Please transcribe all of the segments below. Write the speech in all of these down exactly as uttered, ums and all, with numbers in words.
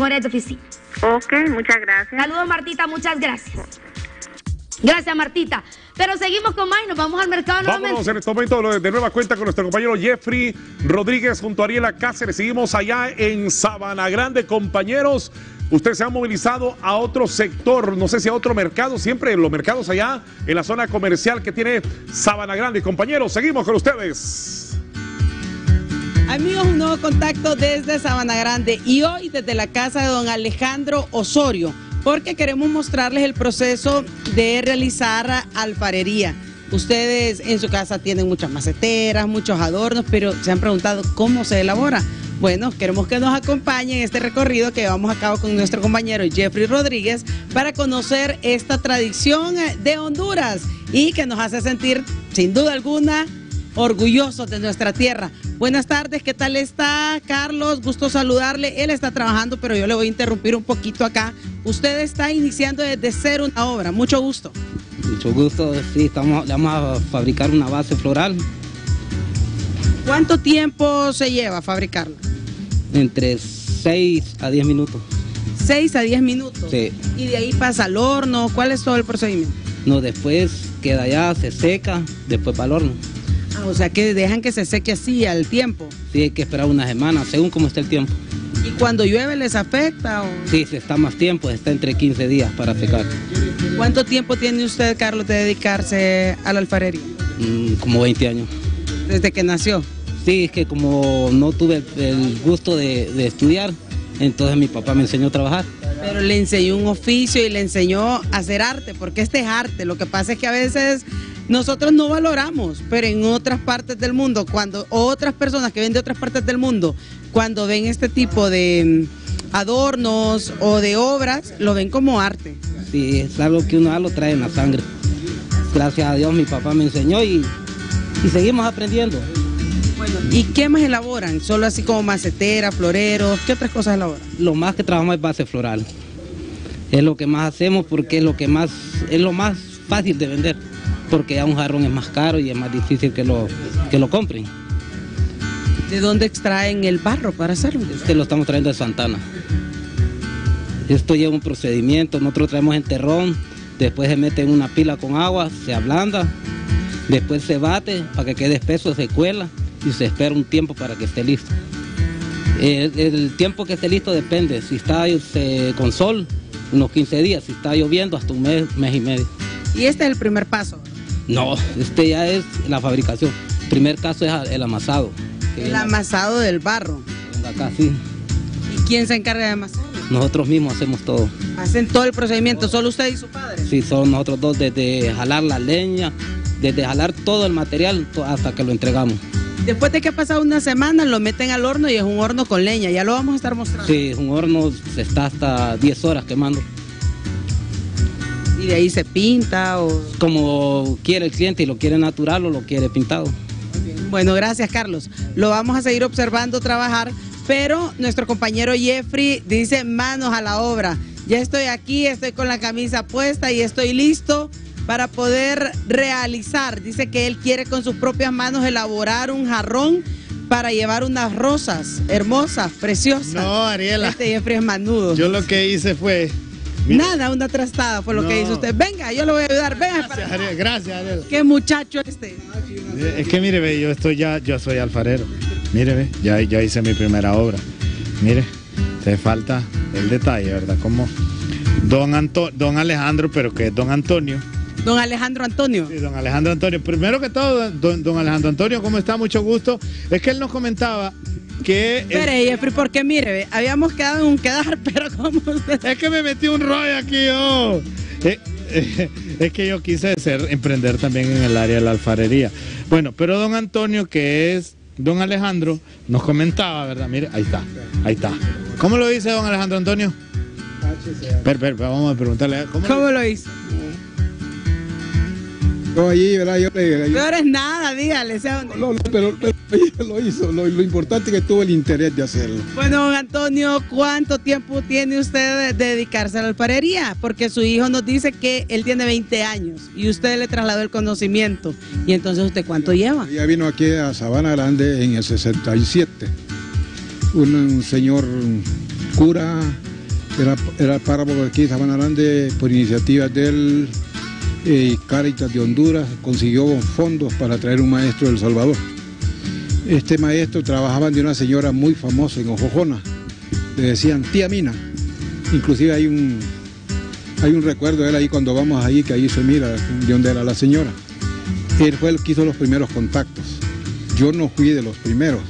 Horas de oficina. Ok, muchas gracias. Saludos, Martita, muchas gracias. Gracias, Martita. Pero seguimos con más y nos vamos al mercado nuevamente. Vámonos en este momento de nueva cuenta con nuestro compañero Jeffrey Rodríguez junto a Ariela Cáceres. Seguimos allá en Sabana Grande, compañeros. Usted se ha movilizado a otro sector, no sé si a otro mercado, siempre en los mercados allá en la zona comercial que tiene Sabana Grande. Compañeros, seguimos con ustedes. Amigos, un nuevo contacto desde Sabana Grande y hoy desde la casa de don Alejandro Osorio, porque queremos mostrarles el proceso de realizar alfarería. Ustedes en su casa tienen muchas maceteras, muchos adornos, pero se han preguntado cómo se elabora. Bueno, queremos que nos acompañen en este recorrido que llevamos a cabo con nuestro compañero Jeffrey Rodríguez para conocer esta tradición de Honduras y que nos hace sentir, sin duda alguna, orgullosos de nuestra tierra. Buenas tardes, ¿qué tal está Carlos? Gusto saludarle. Él está trabajando, pero yo le voy a interrumpir un poquito acá. Usted está iniciando desde cero una obra, mucho gusto. Mucho gusto, sí, estamos, vamos a fabricar una base floral. ¿Cuánto tiempo se lleva fabricarla? Entre seis a diez minutos. ¿seis a diez minutos? Sí. Y de ahí pasa al horno, ¿cuál es todo el procedimiento? No, después queda ya, se seca, después para el horno. Ah, o sea que dejan que se seque así al tiempo. Sí, hay que esperar una semana, según como esté el tiempo. ¿Y cuando llueve les afecta? O... Sí, se está más tiempo, está entre quince días para secar. ¿Cuánto tiempo tiene usted, Carlos, de dedicarse a la alfarería? Mm, como veinte años. ¿Desde que nació? Sí, es que como no tuve el gusto de, de estudiar, entonces mi papá me enseñó a trabajar. Pero le enseñó un oficio y le enseñó a hacer arte, porque este es arte. Lo que pasa es que a veces... nosotros no valoramos, pero en otras partes del mundo, cuando otras personas que ven de otras partes del mundo, cuando ven este tipo de adornos o de obras, lo ven como arte. Sí, es algo que uno lo trae en la sangre. Gracias a Dios mi papá me enseñó y, y seguimos aprendiendo. Bueno, ¿y qué más elaboran? Solo así como macetera, floreros, ¿qué otras cosas elaboran? Lo más que trabajamos es base floral. Es lo que más hacemos porque es lo que más, es lo más fácil de vender, porque ya un jarrón es más caro y es más difícil que lo, que lo compren. ¿De dónde extraen el barro para hacerlo? Este lo estamos trayendo de Santana. Esto lleva un procedimiento, nosotros traemos en terrón, después se mete en una pila con agua, se ablanda, después se bate para que quede espeso, se cuela y se espera un tiempo para que esté listo. El, el tiempo que esté listo depende, si está eh, con sol, unos quince días, si está lloviendo hasta un mes, mes y medio. ¿Y este es el primer paso? No, este ya es la fabricación. El primer caso es el amasado. El amasado del barro. Acá, sí. ¿Y quién se encarga de amasar? Nosotros mismos hacemos todo. ¿Hacen todo el procedimiento? ¿Solo usted y su padre? Sí, solo nosotros dos, desde jalar la leña, desde jalar todo el material hasta que lo entregamos. Después de que ha pasado una semana, lo meten al horno y es un horno con leña. Ya lo vamos a estar mostrando. Sí, es un horno, se está hasta diez horas quemando. ¿Y de ahí se pinta o...? Como quiere el cliente, y lo quiere natural o lo quiere pintado. Bueno, gracias, Carlos. Lo vamos a seguir observando trabajar, pero nuestro compañero Jeffrey dice manos a la obra. Ya estoy aquí, estoy con la camisa puesta y estoy listo para poder realizar. Dice que él quiere con sus propias manos elaborar un jarrón para llevar unas rosas hermosas, preciosas. No, Ariela. Este Jeffrey es manudo. Yo lo que hice fue... Mira. Nada, una trastada fue lo no. que hizo usted. Venga, yo lo voy a ayudar. Venga, gracias, para... Ariel, gracias, Ariel. Qué muchacho este. Es que mire, ve, yo estoy ya, yo soy alfarero. Mire, ve, ya, ya hice mi primera obra. Mire, te falta el detalle, ¿verdad? Como don, Anto don Alejandro, pero que es don Antonio. Don Alejandro Antonio. Sí, don Alejandro Antonio. Primero que todo, don, don Alejandro Antonio, ¿cómo está? Mucho gusto. Es que él nos comentaba... Espere, Jeffrey, porque mire, habíamos quedado en un quedar, pero como usted... Es que me metí un rollo aquí yo. Oh. Eh, eh, es que yo quise ser, emprender también en el área de la alfarería. Bueno, pero don Antonio, que es don Alejandro, nos comentaba, ¿verdad? Mire, ahí está, ahí está. ¿Cómo lo dice don Alejandro Antonio? Per, per, per, vamos a preguntarle. ¿Cómo, ¿Cómo lo hizo? No, allí, ¿verdad? Yo le digo. Peor es nada, dígale. Sea un... no, no, pero, pero lo hizo. Lo, lo importante es que tuvo el interés de hacerlo. Bueno, don Antonio, ¿cuánto tiempo tiene usted de dedicarse a la alfarería? Porque su hijo nos dice que él tiene veinte años y usted le trasladó el conocimiento. ¿Y entonces usted cuánto lleva? Ya vino aquí a Sabana Grande en el sesenta y siete. Un, un señor cura, era, era párroco de aquí de Sabana Grande, por iniciativa del eh, Cáritas de Honduras, consiguió fondos para traer un maestro de El Salvador. Este maestro trabajaba de una señora muy famosa en Ojojona, le decían Tía Mina. Inclusive hay un, hay un recuerdo de él ahí cuando vamos ahí, que ahí se mira de dónde era la señora. Él fue el que hizo los primeros contactos. Yo no fui de los primeros,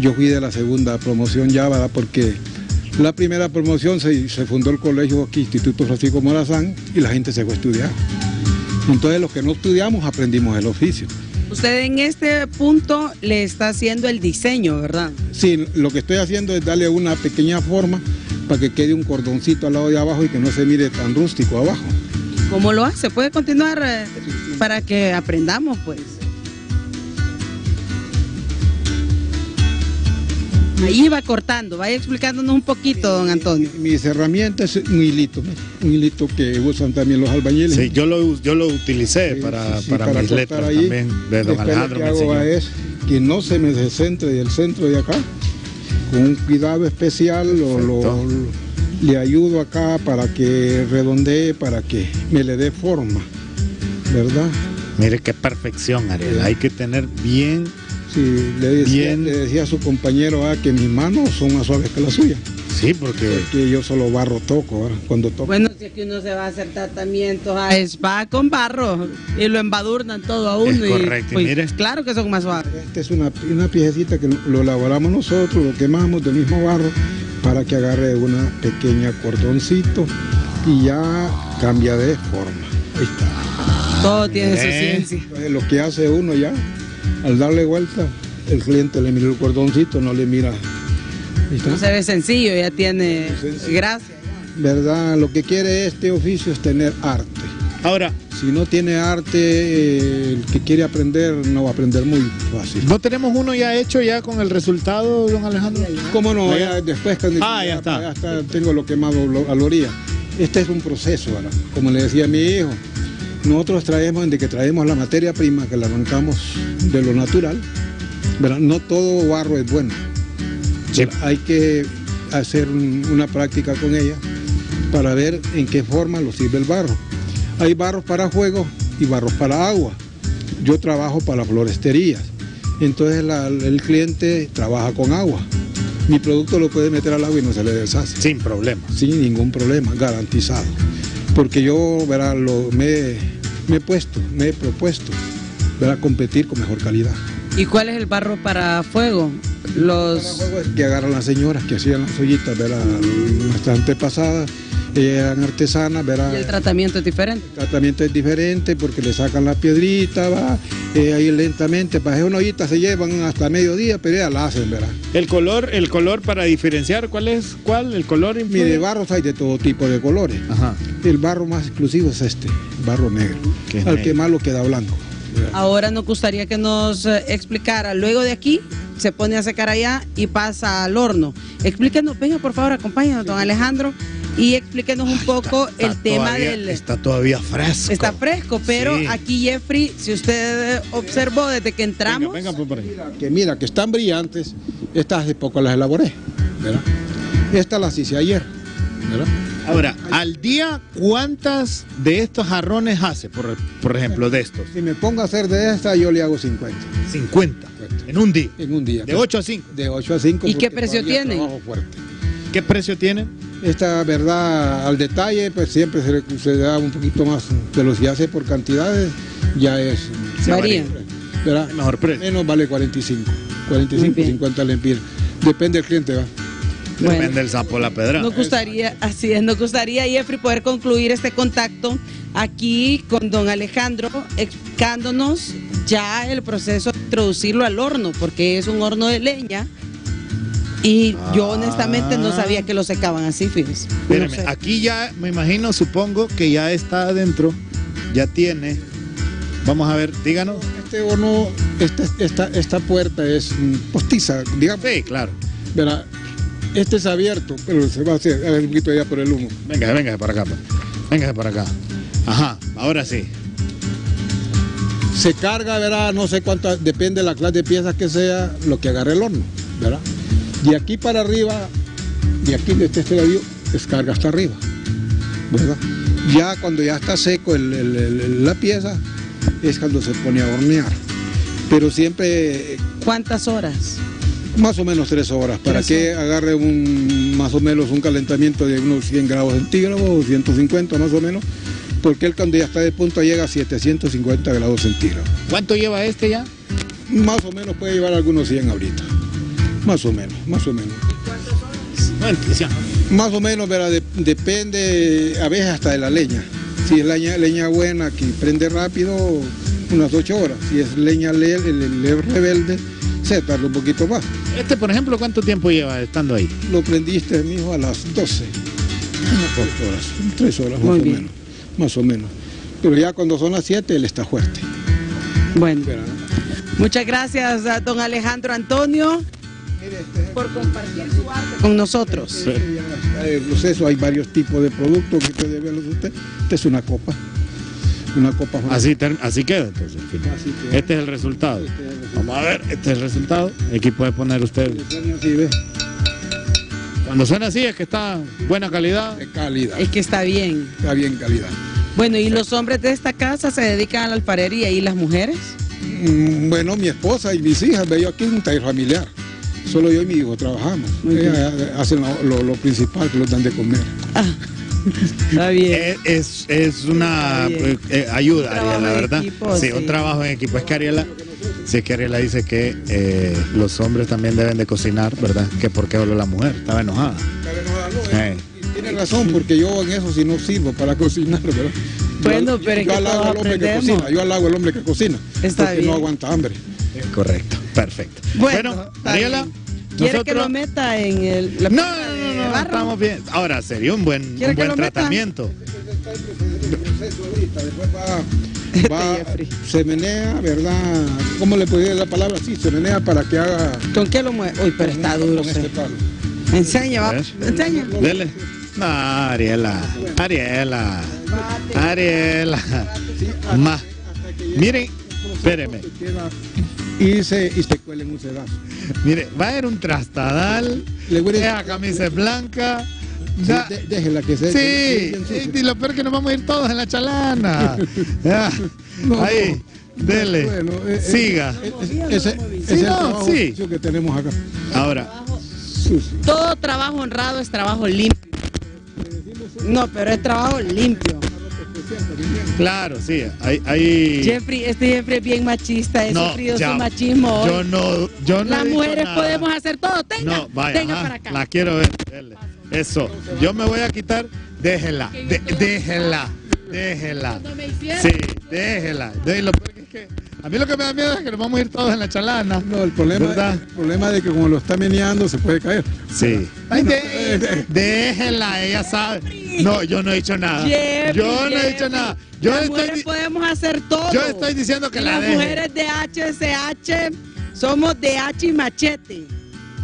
yo fui de la segunda promoción ya, ¿verdad? Porque la primera promoción se, se fundó el colegio aquí, Instituto Francisco Morazán, y la gente se fue a estudiar. Entonces los que no estudiamos aprendimos el oficio. Usted en este punto le está haciendo el diseño, ¿verdad? Sí, lo que estoy haciendo es darle una pequeña forma para que quede un cordoncito al lado de abajo y que no se mire tan rústico abajo. ¿Cómo lo hace? ¿Puede continuar eh, para que aprendamos, pues? Ahí va cortando, vaya explicándonos un poquito, don Antonio. Mis herramientas, un hilito, un hilito que usan también los albañiles. Sí, yo lo, yo lo utilicé sí, para, sí, para, para mis letras ahí, también, de don Alejandro. Lo que hago es que no se me descentre del centro de acá, con un cuidado especial, lo, lo, le ayudo acá para que redondee, para que me le dé forma, ¿verdad? Mire qué perfección, Ariela, hay que tener bien... Sí, le decía, le decía a su compañero ah, que mis manos son más suaves que las suyas. Sí, porque... porque yo solo barro toco, ¿verdad? Cuando toco. Bueno, si es que uno se va a hacer tratamientos a spa con barro y lo embadurnan todo a uno. Es correcto, y, pues, mire. Claro que son más suaves. Esta es una, una piececita que lo elaboramos nosotros, lo quemamos del mismo barro para que agarre una pequeña cordoncito y ya cambia de forma. Ahí está. Todo tiene su ciencia. Lo que hace uno ya... Al darle vuelta, el cliente le mira el cordoncito, no le mira. No se ve sencillo, ya tiene gracia. ¿Verdad? Lo que quiere este oficio es tener arte. Ahora, si no tiene arte, el que quiere aprender no va a aprender muy fácil. ¿No tenemos uno ya hecho ya con el resultado, don Alejandro? ¿Cómo no? Ya después cuando ah, ya está. Ya está, tengo lo quemado a la orilla. Este es un proceso, ¿verdad? Como le decía a mi hijo. Nosotros traemos, desde que traemos la materia prima, que la arrancamos de lo natural, ¿verdad? No todo barro es bueno. Sí. Hay que hacer un, una práctica con ella para ver en qué forma lo sirve el barro. Hay barros para fuego y barros para agua. Yo trabajo para floresterías, entonces la, el cliente trabaja con agua. Mi producto lo puede meter al agua y no se le deshace. Sin problema. Sin ningún problema, garantizado. Porque yo, ¿verdad? Lo, me, me he puesto, me he propuesto, ¿verdad? Competir con mejor calidad. ¿Y cuál es el barro para fuego? Los... Para fuego es que agarran las señoras que hacían las ollitas, ¿verdad? Nuestras antepasadas, eran artesanas, ¿verdad? ¿Y el tratamiento es diferente? El tratamiento es diferente porque le sacan la piedrita, ¿verdad? Eh, ahí lentamente, para una ollita se llevan hasta mediodía, pero ya la hacen, ¿verdad? El color, el color para diferenciar, ¿cuál es? ¿Cuál? ¿El color influye? Mire, barros hay de todo tipo de colores. Ajá. El barro más exclusivo es este, barro negro. Qué al negro. Que malo queda blanco. Ahora nos gustaría que nos explicara, luego de aquí se pone a secar allá y pasa al horno. Explíquenos, venga por favor, acompáñanos, don Alejandro. Y explíquenos un Ay, poco está, está el tema todavía, del... Está todavía fresco. Está fresco, pero sí. Aquí Jeffrey, si usted observó desde que entramos... Venga, venga por ahí. Mira, que mira, que están brillantes. Estas hace poco las elaboré, ¿verdad? Estas las hice ayer, ¿verdad? Ahora, al día, ¿cuántas de estos jarrones hace, por, por ejemplo, de estos? Si me pongo a hacer de esta, yo le hago cincuenta. ¿cincuenta? ¿En un día? En un día. ¿De ocho a cinco? De ocho a cinco. ¿Y qué precio tiene? ¿Qué precio tiene? Esta verdad al detalle, pues siempre se, se da un poquito más, pero si hace por cantidades, ya es... Se varía. ¿Verdad? El mejor precio. Menos vale cuarenta y cinco, cuarenta y cinco, cincuenta lempiras. Depende del cliente, ¿va? Depende bueno, del sapo la pedra. Nos gustaría, así es, nos gustaría, Jeffrey, poder concluir este contacto aquí con don Alejandro, explicándonos ya el proceso de introducirlo al horno, porque es un horno de leña. Y yo honestamente no sabía que lo secaban así, fíjense. Espérame, aquí ya me imagino, supongo que ya está adentro, ya tiene. Vamos a ver, díganos. Este horno, este, esta, esta puerta es postiza, digamos. Sí, claro. Verá, este es abierto, pero se va a hacer un poquito allá por el humo. Venga, venga para acá, venga para acá. Ajá, ahora sí. Se carga, verá, no sé cuánto, depende de la clase de piezas que sea, lo que agarre el horno, ¿verdad? Y aquí para arriba de aquí, de este estadio, descarga hasta arriba, ¿verdad? Ya cuando ya está seco el, el, el, la pieza, es cuando se pone a hornear. Pero siempre... ¿Cuántas horas? Más o menos tres horas, para ¿Tres que horas? agarre un, más o menos un calentamiento de unos cien grados centígrados, ciento cincuenta más o menos, porque él cuando ya está de punta llega a setecientos cincuenta grados centígrados. ¿Cuánto lleva este ya? Más o menos puede llevar algunos cien ahorita, más o menos, más o menos. ¿Cuántas horas? Más o menos, verá, de, depende a veces hasta de la leña. Si es leña, leña buena que prende rápido, unas ocho horas. Si es leña le, le, le rebelde, se tarda un poquito más. Este, por ejemplo, ¿cuánto tiempo lleva estando ahí? Lo prendiste, mijo, a las doce. Unas tres horas, tres horas más o menos. Más o menos. Pero ya cuando son las siete, él está fuerte. Bueno. Pero, muchas gracias a don Alejandro Antonio por compartir su arte con nosotros. Sí. El proceso, hay varios tipos de productos que puede verlos usted. Esta es una copa. Una copa así, así queda entonces. Así queda. Este es el resultado. Este es el resultado. Vamos a ver, este es el resultado. Aquí puede poner usted. Así, ¿ve? Cuando suena así es que está buena calidad. Es calidad. Es que está bien. Está bien calidad. Bueno, ¿y sí. los hombres de esta casa se dedican a la alfarería y las mujeres? Mm, bueno, mi esposa y mis hijas, yo aquí en un taller familiar. Solo yo y mi hijo trabajamos. Ellas hacen lo, lo, lo principal, que los dan de comer. Ah. Está bien. Es, es una eh, ayuda, Ariela, la verdad. Equipo, sí, sí, un trabajo en equipo. Es que Ariela, si es que Ariela dice que eh, los hombres también deben de cocinar, ¿verdad? Que porque solo la mujer. Estaba enojada. Estaba enojada, no, eh. Eh. Tiene razón, porque yo en eso sí no sirvo para cocinar, ¿verdad? Bueno, yo, pero yo, yo halago al hombre que cocina, yo halago al hombre que cocina. Está porque bien. No aguanta hambre. Correcto, perfecto. Bueno, bueno Ariela. ¿Quiere nosotros... que lo meta en el... la no, no, no, no, barro? Estamos bien. Ahora sería un buen, un buen tratamiento. Va, va, se menea, ¿verdad? ¿Cómo le podría la palabra? Sí, se menea para que haga... ¿Con qué lo mueve? Uy, pero está duro. Este enseña, va. Enseña. Dele. No, Ariela. Ariela. Ariela. Más. Miren, espéreme. Y se, y se cuelen un sedazo. Mire, va a haber un trastadal, le huele esa camisa blanca. Sí, da... de, déjela que se... Sí, que se y lo peor que nos vamos a ir todos en la chalana. Ya. No, ahí, no, dele, bueno, es, siga. Es, es, es, es sí, el no, sí. que tenemos acá. Ahora. Todo trabajo honrado es trabajo limpio. No, pero es trabajo limpio. Claro, sí, hay, hay... Jeffrey, este Jeffrey es bien machista, es no, sufrido ya, su machismo. Yo no, yo no las mujeres nada. Podemos hacer todo, tenga, no, vaya, tenga ajá, para acá. La quiero ver, dele. Eso, yo me voy a quitar, déjela, de, déjela, déjela. Sí, déjela. Lo peor es que a mí lo que me da miedo es que nos vamos a ir todos en la chalana. No, el problema, ¿verdad? El problema de que como lo está meneando se puede caer. Sí. Ay, de, déjela, ella sabe. No, yo no he dicho nada. Jeffrey, yo no he dicho nada. Yo las estoy mujeres podemos hacer todo. Yo estoy diciendo que la las deje. Mujeres de H S H somos de H y machete.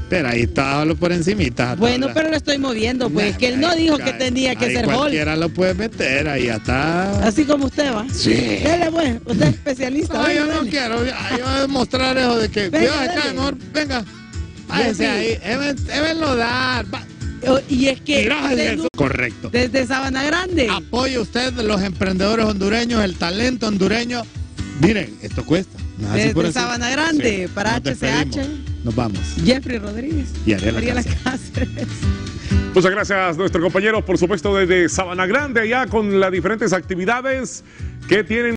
Pero ahí está lo por encimita. Bueno, tabla. Pero lo estoy moviendo, pues, nah, que él no dijo cae, que tenía que ser gol. Cualquiera lo puede meter, ahí está. Así como usted va. Sí. Dele, pues, usted es especialista. No, yo no quiero, yo voy a demostrar eso de que, venga, Dios, acá, mejor, venga. Váyase ahí, évenlo dar, va. Y es que gracias, correcto. Desde Sabana Grande apoya usted los emprendedores hondureños, el talento hondureño. Miren, esto cuesta. No, desde por Sabana Grande, sí, para nos H C H. Nos vamos. Jeffrey Rodríguez y Ariela Cáceres. Muchas gracias nuestro compañero, por supuesto desde Sabana Grande, allá con las diferentes actividades que tienen.